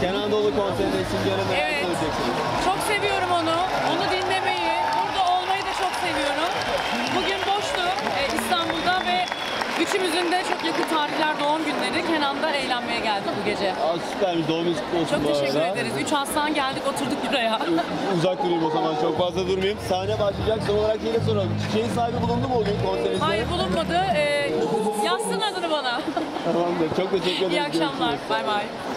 Kenan Doğulu konserinde sizin görevler evet. Çok seviyorum onu. Onu dinlemeyi, burada olmayı da çok seviyorum. Bugün boştu İstanbul'da ve üçümüzün de çok yakın tarihler, doğum günleri. Kenan'da eğlenmeye geldi bu gece. Aa, süpermiş. Doğum günü kutlu olsun. Çok teşekkür ederiz. 3 Aslan geldik, oturduk buraya. Uzak durayım o zaman. Çok fazla durmayayım. Sahne başlayacak. Son olarak yine soralım. Çiçeğin sahibi bulundu mu o gün konserinde? Hayır, bulunmadı. Yazsın adını bana. Tamamdır. Çok teşekkür ederim. İyi akşamlar. Bay bay.